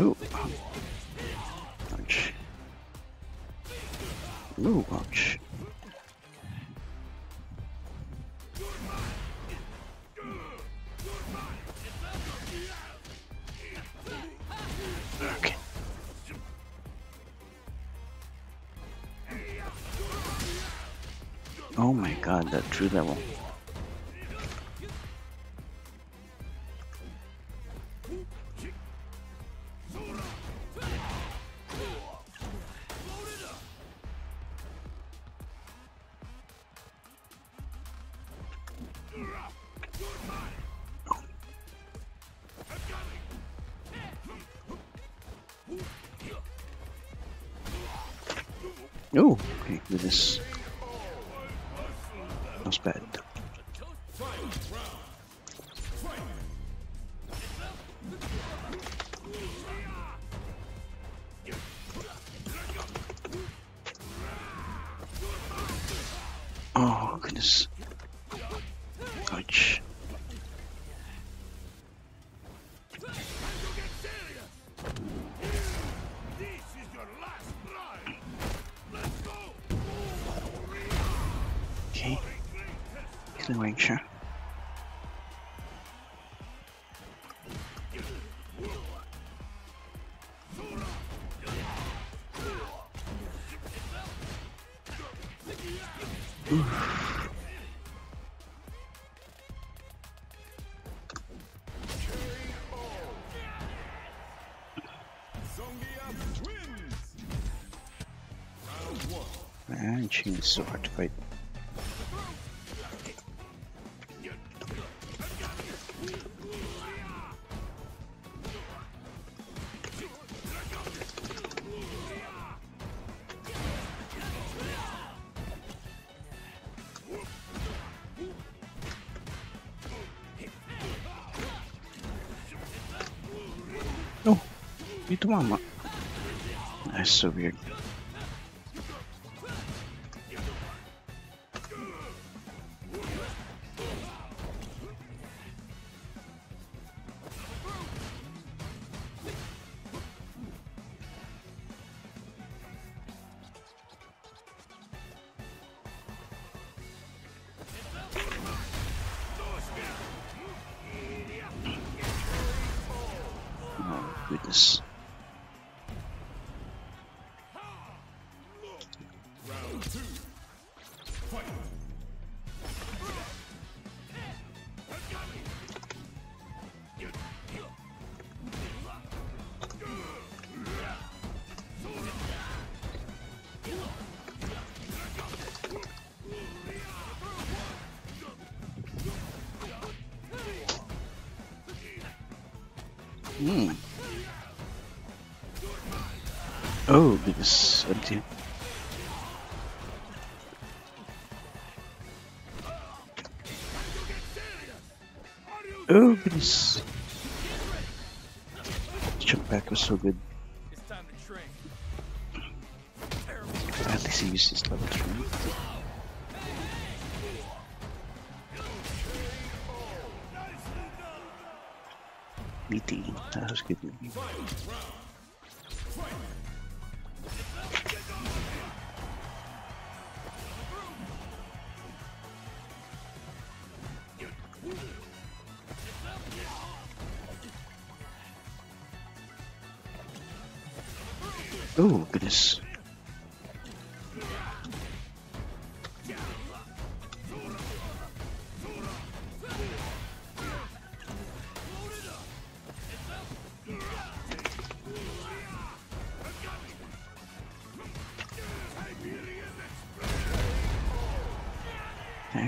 Oh, ouch. No, ouch. Okay. Oh my god, that true level. Oh, okay, do this. That's bad. Oh, goodness. Ouch. Sure. Man, she is so hard to fight. Mama. That's so weird. Oh, goodness. Oh, goodness. Empty. Oh, goodness. Jump back was so good. At least he used his level 3. Meaty. That was good. Oh, goodness.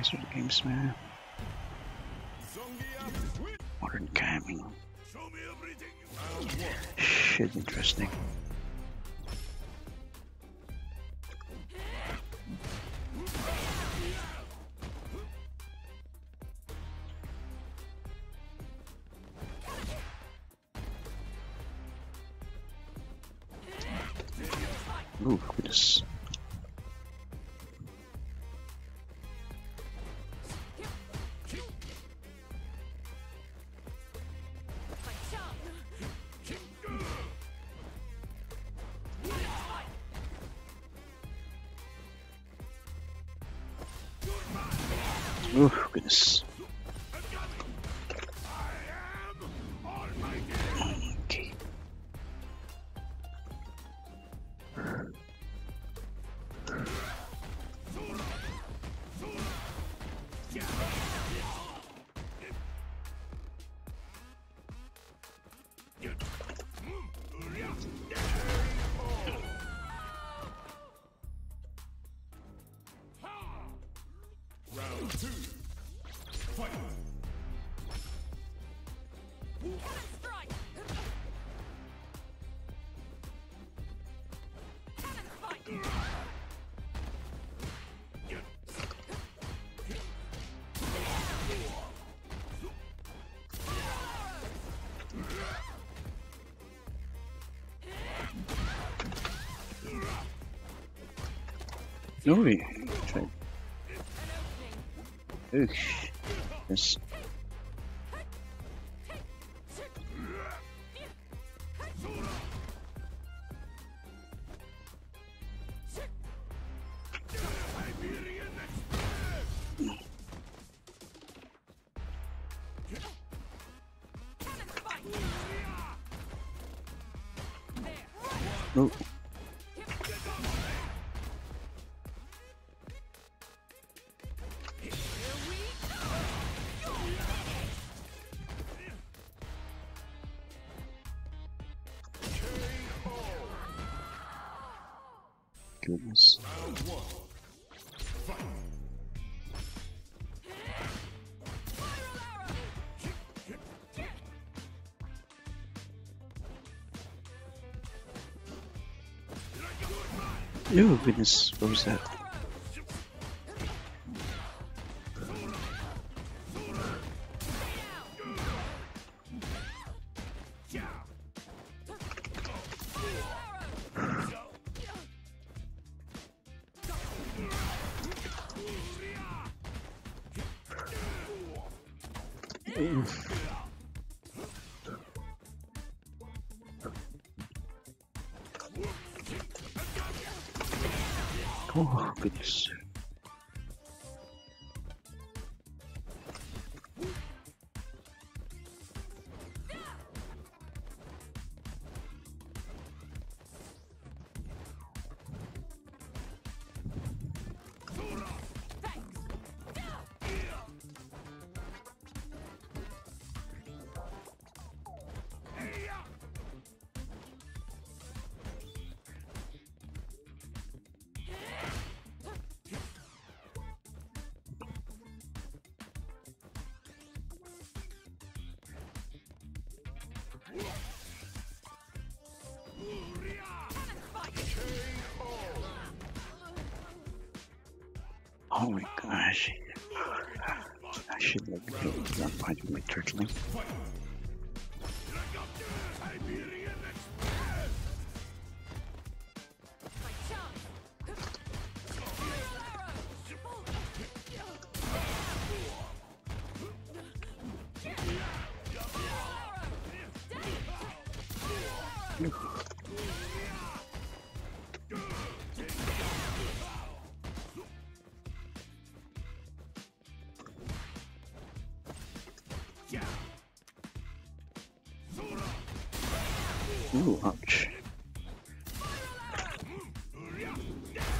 nice with games, man. Modern gaming. Shit, interesting. Ooh, goodness. Ooh, goodness. No way. Ugh. Yes. Oh. Goodness. Oh goodness, what was that? Oh, goodness. Oh my gosh, I should like to go with that fight with my turtle. Ooh, ouch.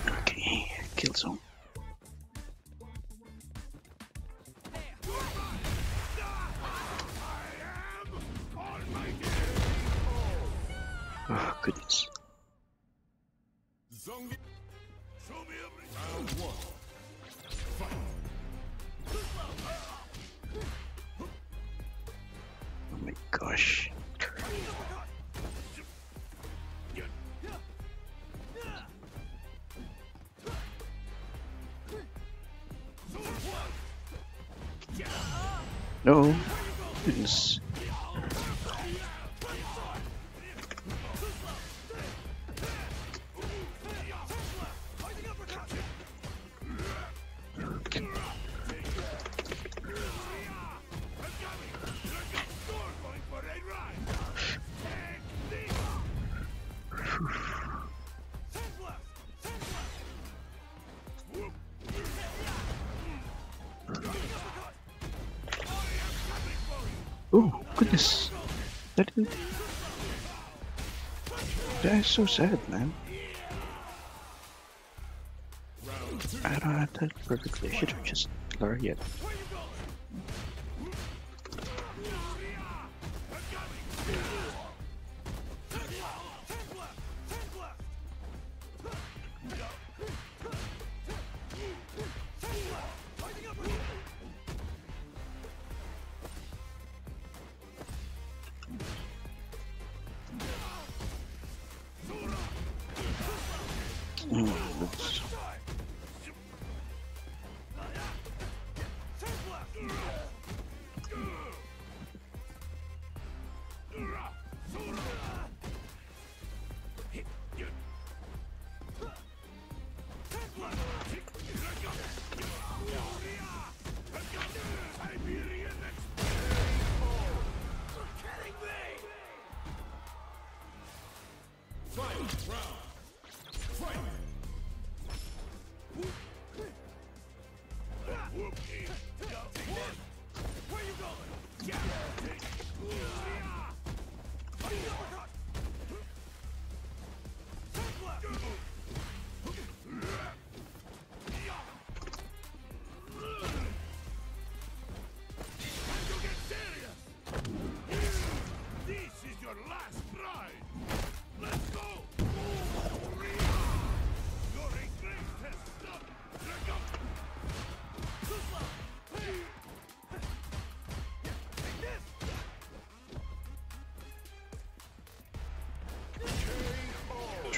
Okay, kill zone. Oh, goodness. Zangief, show me everything. push. No. Goodness. Oh, goodness. That is so sad, man. I don't have that perfectly. I should have just blurred it.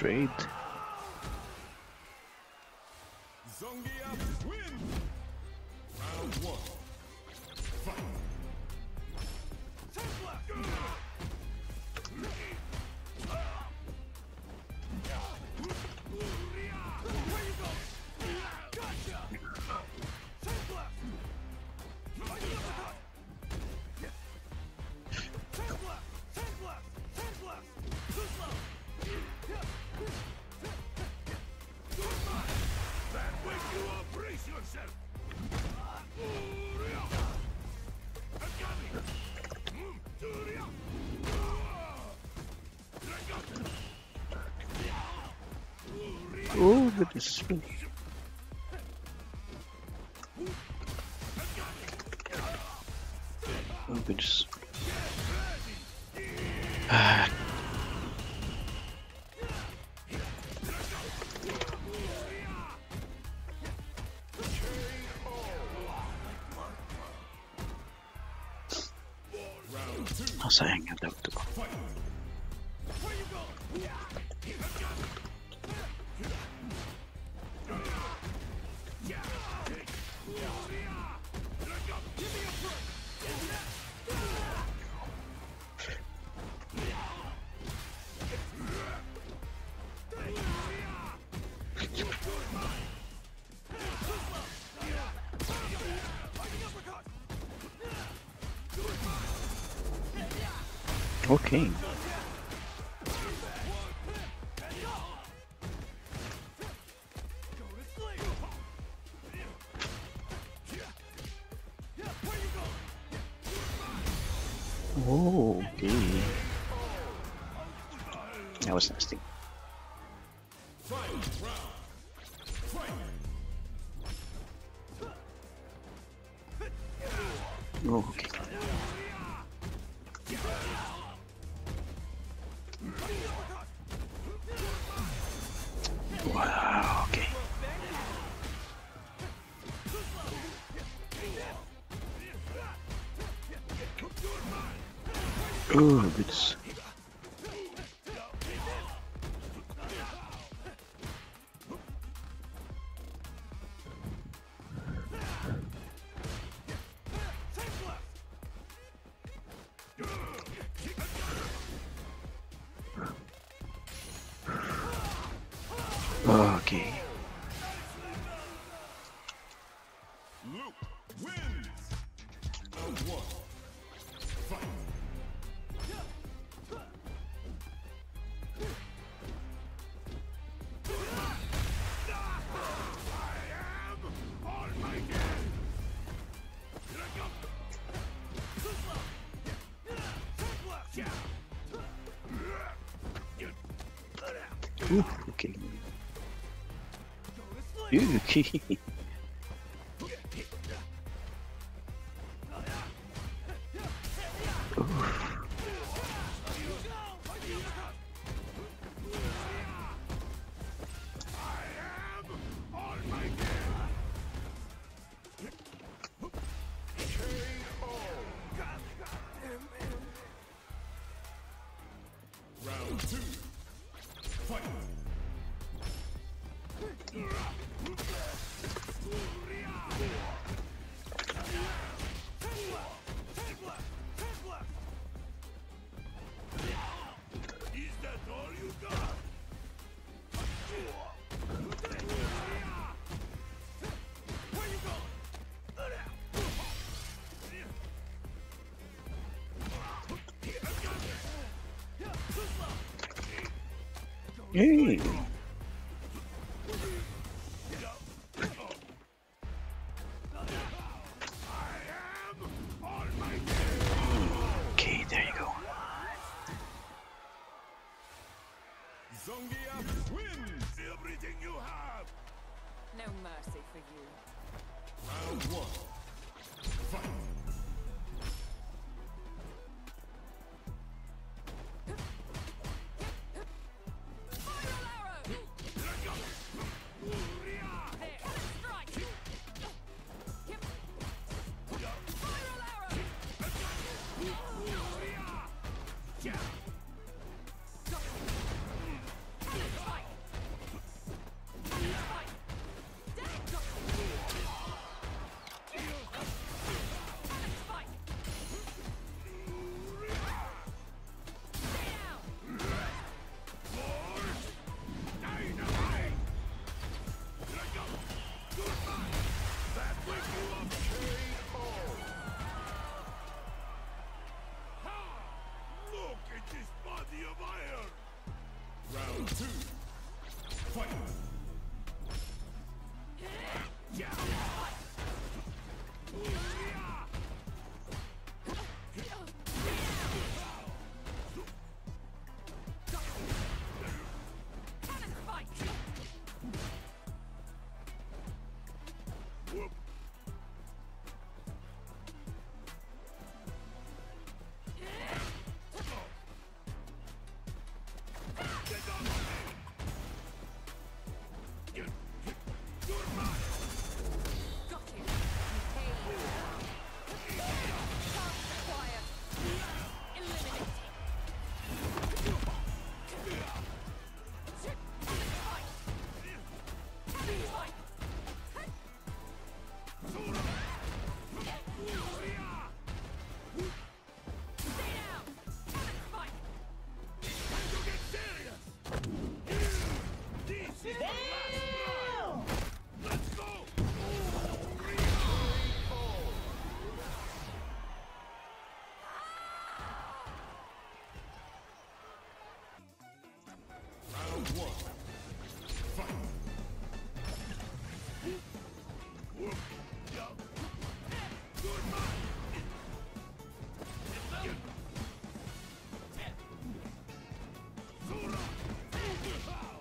Trade. Zangief wins. Round one. Oh, goodness me. Oh, goodness. How's I hang out with the ball? Okay. Oh, okay. That was nasty. Oh, okay. Oh, goodness. Okay. Ooh, okay. Ooh, okay. Hey. Okay, there you go. Zangief wins everything you have. No mercy for you. Round one. Fight.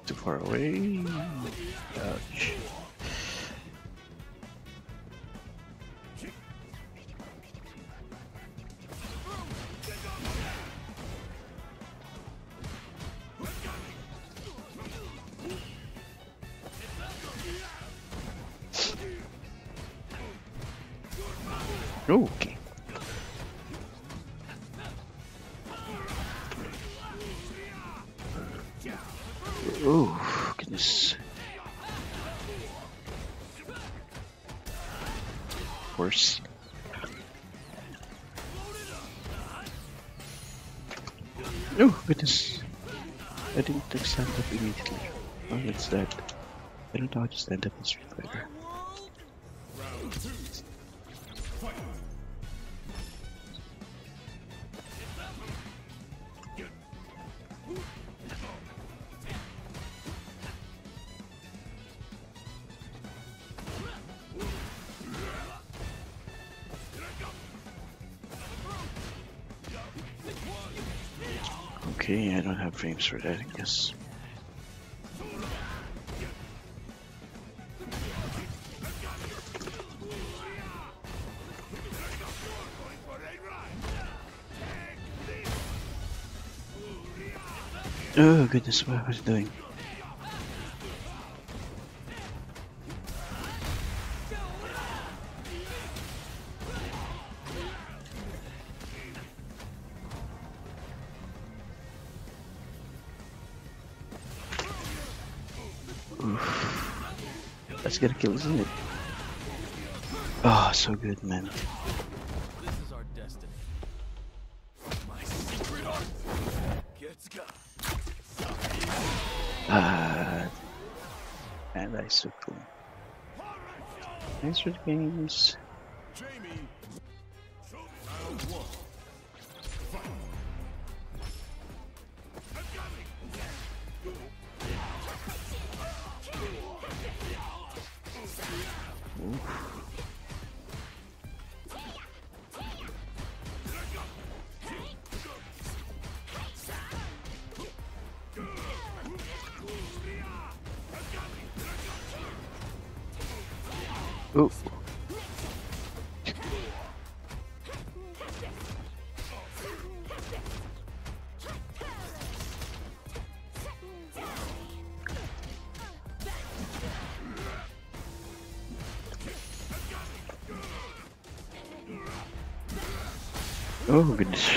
Too far away. Ouch. Okay. Oh, goodness. Of course. Oh, goodness. I didn't stand up immediately. Oh, it's dead. I don't know how to stand up in Street Fighter. Okay, I don't have frames for that, I guess. Oh goodness, what was I doing? Oof. That's gonna kill, isn't it? Oh, so good, man. This is our destiny. My secret art gets got. And I so cool. Thanks for the games. Jamie. Oh. Oh goodness.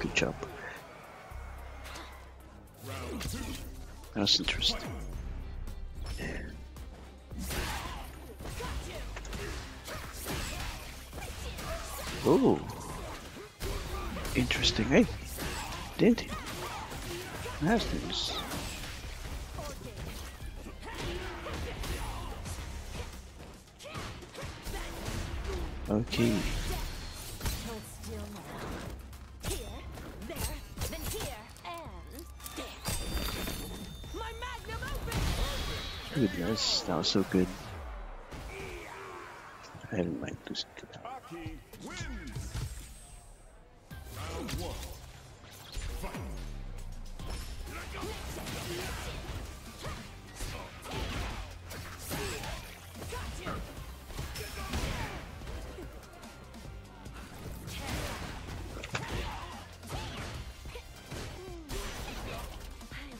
Good job. That's interesting. Yeah. Oh, interesting. Hey, did he? Nice things. Okay. Goodness, that was so good. I didn't like to stick to that.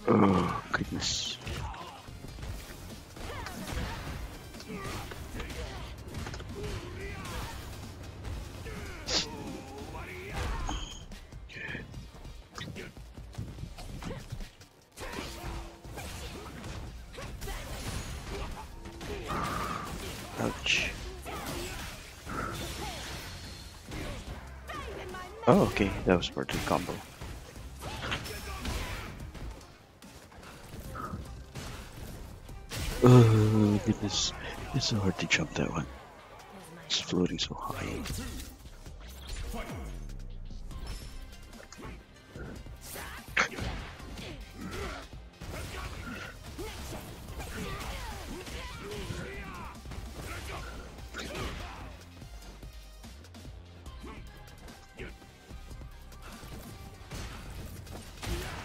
Oh, goodness. Ouch. Oh, okay, that was worth the combo. Oh, goodness. It's so hard to jump that one. It's floating so high.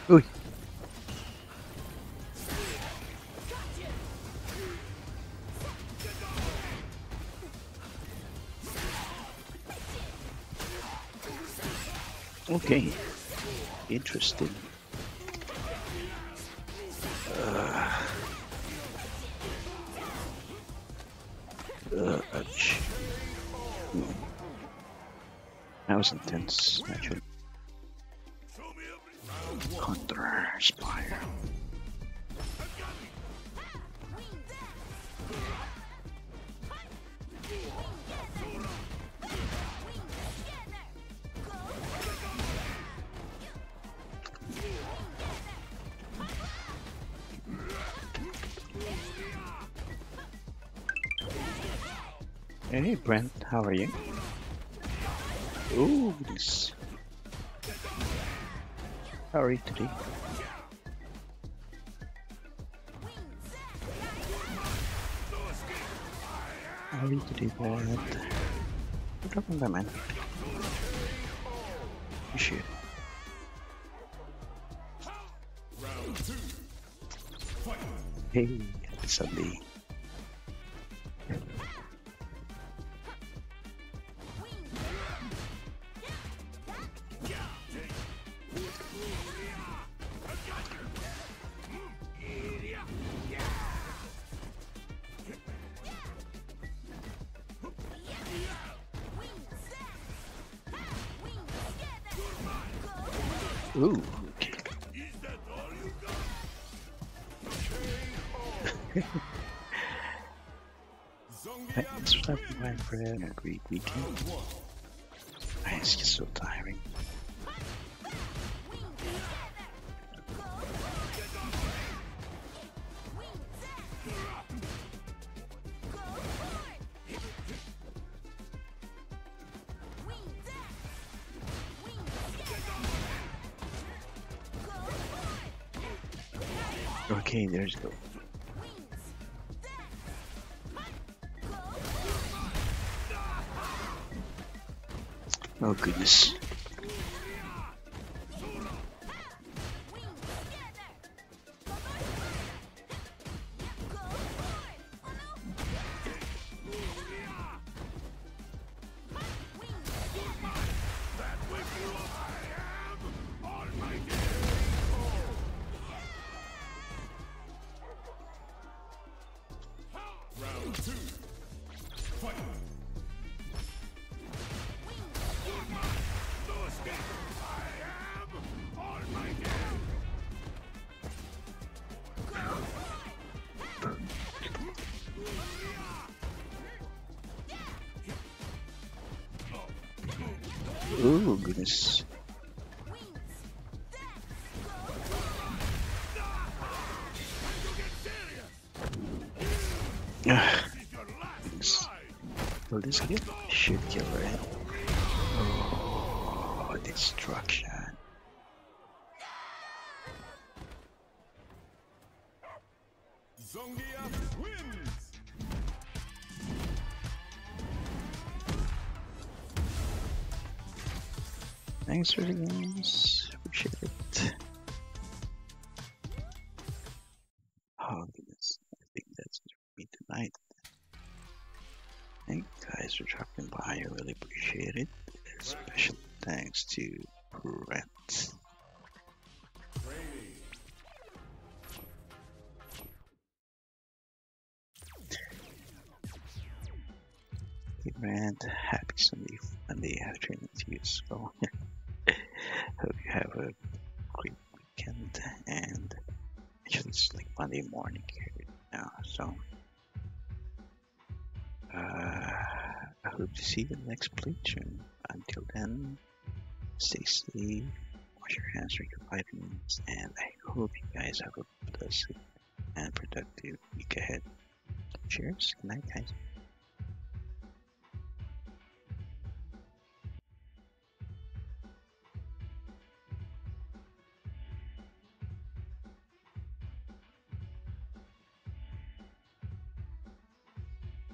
Ooh. Okay, interesting. Ouch. No. That was intense, actually. Hunter, Spire. Hey Brent, how are you? Ooh, this. How are you today? How are you today, Brent? What happened there, man? Shit. Hey, happy Sunday. Ooh. Is that all you got? Thanks for having my friend. A great weekend. Man, it's just so tiring. Okay, there's go. Oh goodness. Oh goodness. Will this kill? Should kill her. Oh, destruction. Zangief wins. Thanks for the games. Appreciate it. Oh goodness, I think that's it for me tonight. Thank you guys for dropping by, I really appreciate it. Special thanks to Brent. Hey Brent, happy Sunday, have training to you, so hope you have a great weekend, and actually it's like Monday morning here now, so I hope to see you in the next playthrough. Until then, stay safe, wash your hands, drink your vitamins, and I hope you guys have a blessed and productive week ahead. Cheers, good night guys.